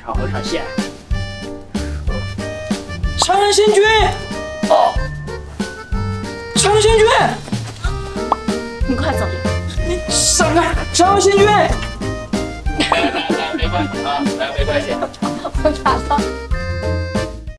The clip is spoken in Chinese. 上回上线，常新军，哦，常新军，你快走！你闪开，常新军！没关系啊，没关系。我打他。